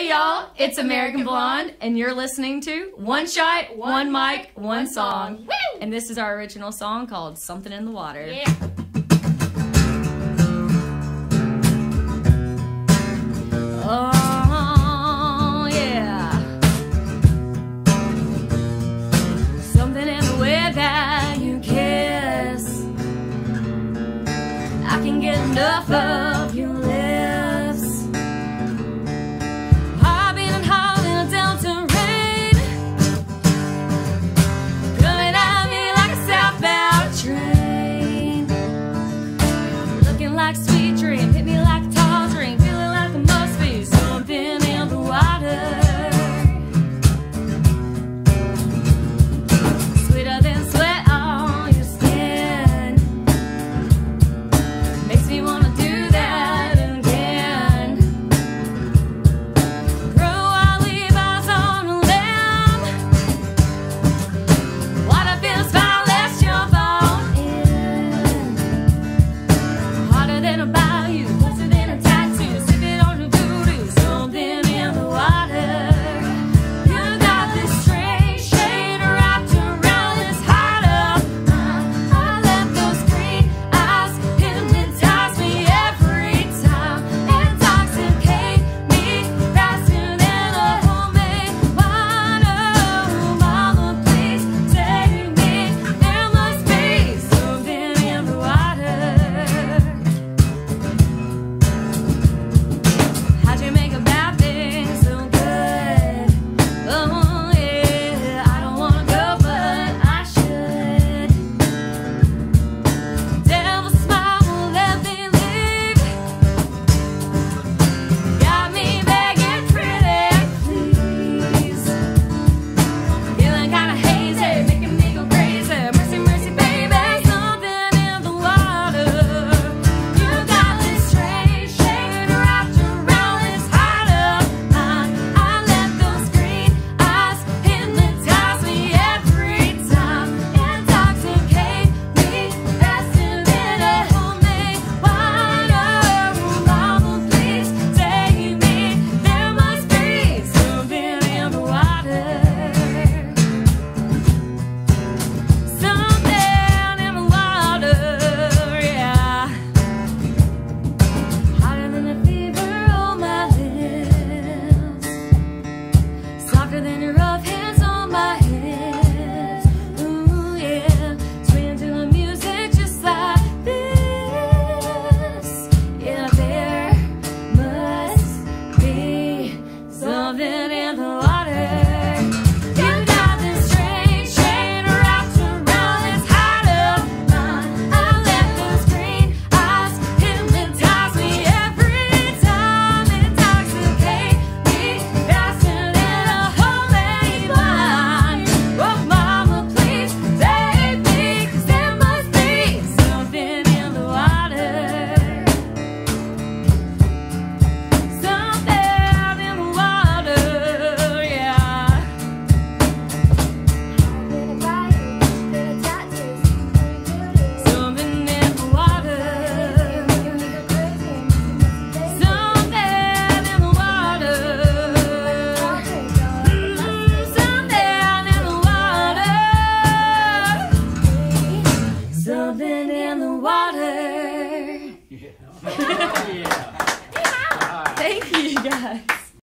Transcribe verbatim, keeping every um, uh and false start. Hey y'all, it's American Blonde, and you're listening to One Shot, One Mic, One Song. And this is our original song called Somethin' in the Water. Yeah.